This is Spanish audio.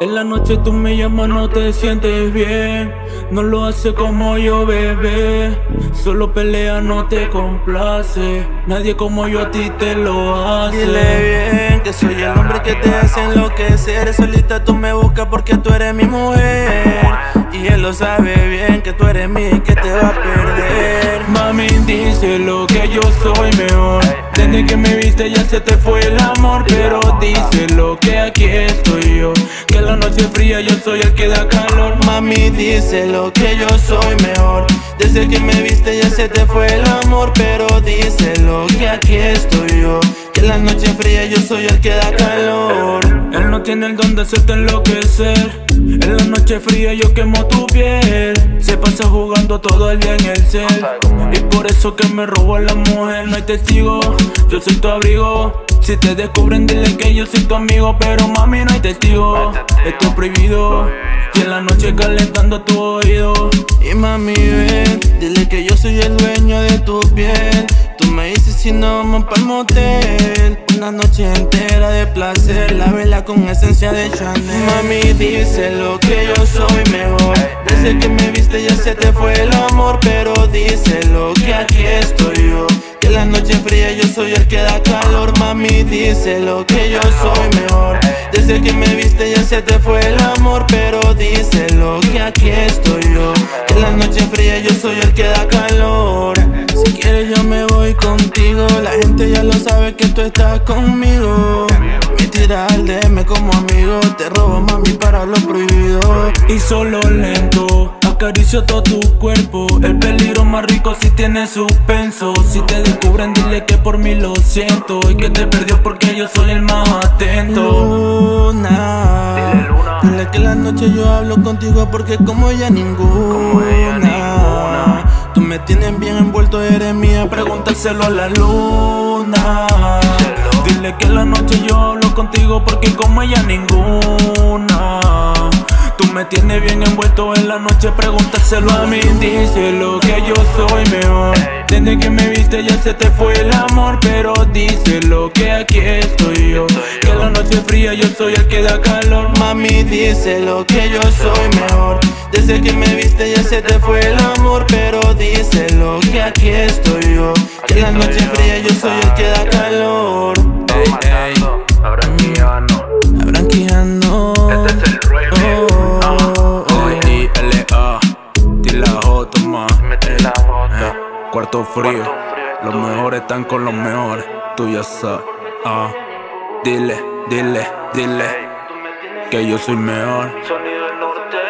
En la noche tú me llamas, no te sientes bien. No lo haces como yo, bebé. Solo pelea, no te complace. Nadie como yo a ti te lo hace. Dile bien que soy el hombre que te hace enloquecer. Solita tú me buscas porque tú eres mi mujer. Y él lo sabe bien que tú eres mí, que te va a perder. Mami, díselo que yo soy mejor. Desde que me viste ya se te fue el amor. Pero díselo que aquí estoy yo, que la noche fría yo soy el que da calor. Mami, díselo que yo soy mejor. Desde que me viste ya se te fue el amor. Pero díselo que aquí estoy yo, que la noche fría yo soy el que da calor. Él no tiene el don de hacerte enloquecer. En la noche fría yo quemo tu piel. Se pasa jugando todo el día en el cel. Y por eso que me robó la mujer. No hay testigo, yo soy tu abrigo. Si te descubren dile que yo soy tu amigo. Pero mami no hay testigo, esto es prohibido. Y en la noche calentando tu oído. Y mami ven, dile que yo soy el dueño de tu piel. Tú me dices si no vamos pa'l motel. Una noche entera de placer, la vela con esencia de Chanel. Mami, díselo que yo soy mejor. Desde que me viste ya se te fue el amor. Pero díselo que aquí estoy yo, que la noche fría yo soy el que da calor. Mami, díselo que yo soy mejor. Desde que me viste ya se te fue el amor. Pero díselo que aquí estoy yo, que la noche fría yo soy el que da calor. Si quieres yo me voy contigo. La gente ya lo sabe que tú estás conmigo. Me tiras al DM como amigo. Te robo mami para lo prohibido. Y solo lento acaricio todo tu cuerpo. El peligro más rico si tiene suspenso. Si te descubren dile que por mí lo siento. Y que te perdió porque yo soy el más atento. Luna, dile que la noche yo hablo contigo porque como ella ninguna. Tú me tienes bien envuelto, eres mía, pregúntaselo a la luna. Dile que la noche yo hablo contigo porque como ella ninguna. Tú me tienes bien envuelto en la noche, pregúntaselo a mí. Díselo que yo soy mejor. Desde que me viste ya se te fue el amor. Pero díselo que aquí estoy yo, que la noche fría yo soy el que da calor. Mami, díselo que yo soy mejor. Desde que me viste ya se te fue el amor. Pero díselo que aquí estoy yo, que la noche fría yo soy el que da calor. Habrán quijano. Este es el ruido. L.A. Tila J, ma. Cuarto frío. Los mejores están con los mejores. Tú ya sabes. Dile, dile, dile que yo soy mejor. Sonido norte.